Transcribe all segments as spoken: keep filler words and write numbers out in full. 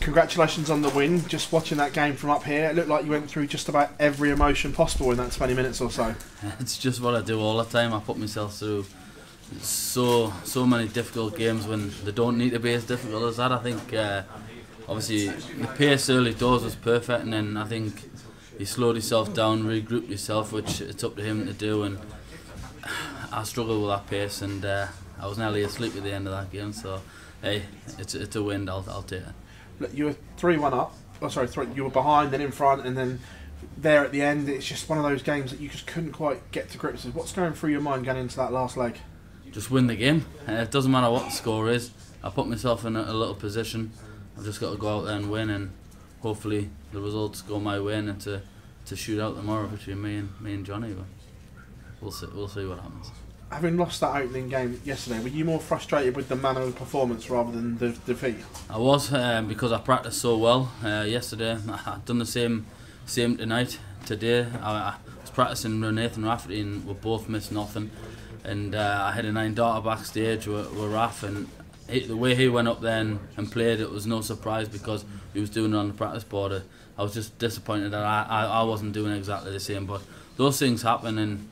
Congratulations on the win. Just watching that game from up here, it looked like you went through just about every emotion possible in that twenty minutes or so. It's just what I do all the time. I put myself through so so many difficult games when they don't need to be as difficult as that. I think uh, obviously the pace early doors was perfect, and then I think you slowed yourself down, regrouped yourself, which it's up to him to do, and I struggled with that pace, and uh, I was nearly asleep at the end of that game. So hey, it's it's a win. I'll I'll take it. Look, you were three one up. Oh, sorry, three, you were behind, then in front, and then there at the end. It's just one of those games that you just couldn't quite get to grips with. What's going through your mind going into that last leg? Just win the game. Uh, it doesn't matter what the score is. I put myself in a, a little position. I've just got to go out there and win, and hopefully the results go my way, and to to shoot out tomorrow between me and me and Johnny. But we'll see. We'll see what happens. Having lost that opening game yesterday, were you more frustrated with the manner of the performance rather than the defeat? I was, um, because I practiced so well uh, yesterday. I've done the same same tonight. Today, I, I was practicing with Nathan Rafferty and we both missed nothing. And uh, I had a nine darter backstage with, with Raff, and he, the way he went up there and, and played, it was no surprise because he was doing it on the practice board. I was just disappointed that I, I, I wasn't doing exactly the same, but those things happen, and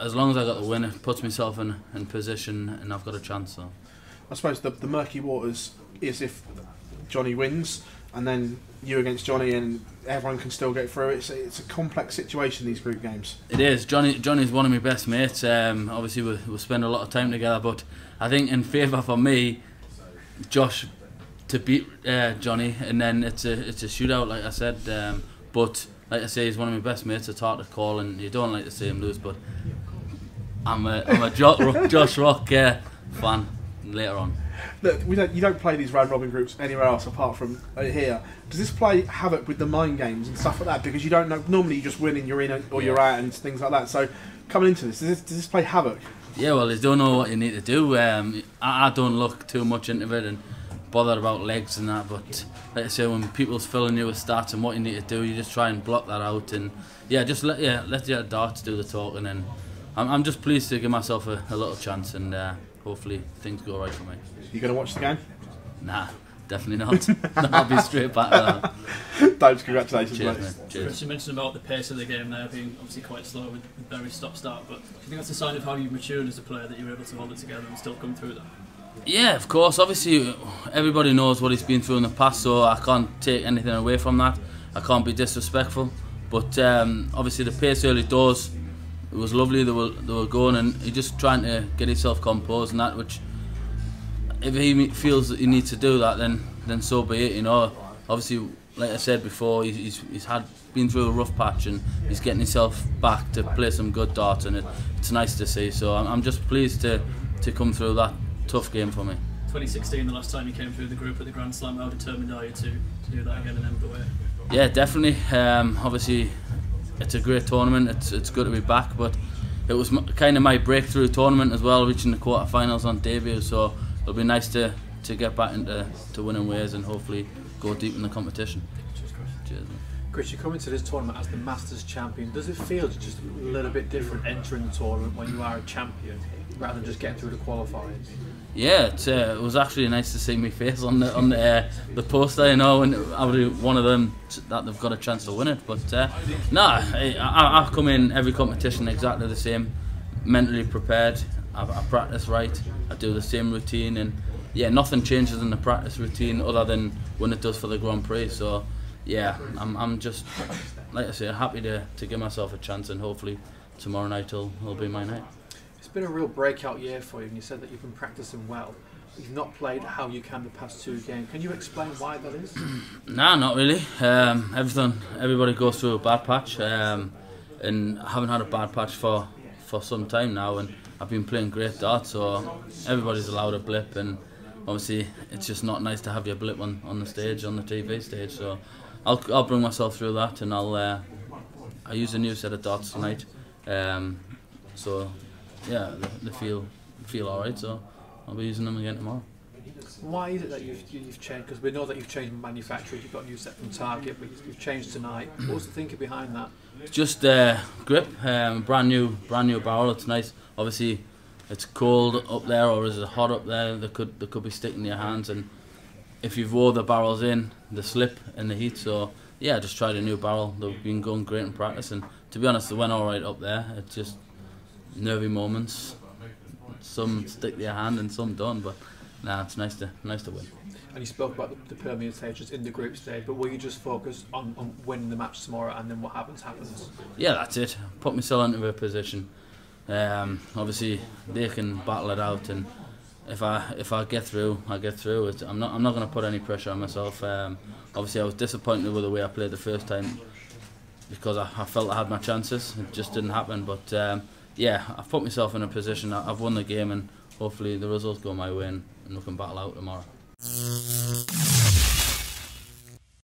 as long as I got the win, it puts myself in, in position, and I've got a chance. So I suppose the, the murky waters is if Johnny wins and then you against Johnny and everyone can still get through. It's, it's a complex situation, these group games. It is. Johnny Johnny's one of my best mates. Um, obviously we, we spend a lot of time together, but I think in favour for me, Josh to beat uh, Johnny, and then it's a, it's a shootout, like I said, um, but like I say, he's one of my best mates. It's hard to call, and you don't like to see him lose, but I'm a, I'm a jo Josh Rock uh, fan later on. Look, we don't, you don't play these round-robin groups anywhere else apart from here. Does this play havoc with the mind games and stuff like that? Because you don't know, normally you just win and you're in or you're out and things like that. So coming into this, does this, does this play havoc? Yeah, well, you don't know what you need to do. Um, I, I don't look too much into it and bothered about legs and that, but like I say, when people's filling you with stats and what you need to do, you just try and block that out, and yeah, just let yeah let the darts do the talking. And I'm I'm just pleased to give myself a, a little chance, and uh, hopefully things go right for me. You gonna watch the game? Nah, definitely not. No, I'll be straight back to that. Dave, congratulations. Cheers, mate. Cheers. Chris, you mentioned about the pace of the game there being obviously quite slow with very stop-start, but do you think that's a sign of how you've matured as a player, that you're able to hold it together and still come through that? Yeah, of course. Obviously, everybody knows what he's been through in the past, so I can't take anything away from that. I can't be disrespectful. But um, obviously, the pace early doors, it was lovely. They were they were going, and he's just trying to get himself composed and that. Which, if he feels that he needs to do that, then then so be it. You know, obviously, like I said before, he's he's had been through a rough patch, and he's getting himself back to play some good darts, and it, it's nice to see. So I'm just pleased to to come through that tough game for me. twenty sixteen, the last time you came through the group at the Grand Slam, how determined are you to, to do that again and end the way? Yeah, definitely. Um, obviously, it's a great tournament. It's it's good to be back, but it was m kind of my breakthrough tournament as well, reaching the quarterfinals on debut. So it'll be nice to to get back into to winning ways and hopefully go deep in the competition. Cheers, Chris. Cheers, man. Chris, you're coming to this tournament as the Masters champion. Does it feel just a little bit different entering the tournament when you are a champion rather than just getting through the qualifying? Yeah, it's, uh, it was actually nice to see my face on the on the, uh, the poster, you know, and I would one of them that they've got a chance to win it. But uh, no, I, I, I've come in every competition exactly the same, mentally prepared. I, I practice right. I do the same routine, and yeah, nothing changes in the practice routine other than when it does for the Grand Prix. So yeah, I'm I'm just, like I say, happy to to give myself a chance, and hopefully tomorrow night will will be my night. It's been a real breakout year for you, and you said that you've been practicing well. You've not played how you can the past two games. Can you explain why that is? Nah, not really. Um, everything, everybody goes through a bad patch, um, and I haven't had a bad patch for for some time now. And I've been playing great darts, so everybody's allowed a blip, and obviously it's just not nice to have your blip on on the stage, on the T V stage. So I'll I'll bring myself through that, and I'll uh, I use a new set of darts tonight. Um, so. Yeah, they feel feel all right, so I'll be using them again tomorrow. Why is it that you've, you've changed? Because we know that you've changed manufacturers, you've got a new set from Target, but you've changed tonight. What's the thinking behind that? Just uh, grip, um, brand new brand new barrel. It's nice. Obviously, it's cold up there, or is it hot up there? They could they could be sticking to your hands, and if you've wore the barrels in, the slip and the heat. So yeah, I just tried a new barrel. They've been going great in practice, and to be honest, they went all right up there. It's just nervy moments. Some stick to your hand and some don't, but nah, it's nice to nice to win. And you spoke about the, the permutations in the group stage, but will you just focus on, on winning the match tomorrow, and then what happens happens? Yeah, that's it. Put myself into a position. Um, obviously, they can battle it out, and if I if I get through, I get through. It's, I'm not I'm not going to put any pressure on myself. Um, obviously, I was disappointed with the way I played the first time, because I, I felt I had my chances. It just didn't happen. But um, yeah, I've put myself in a position. I, I've won the game, and hopefully the results go my way, and, and we can battle out tomorrow.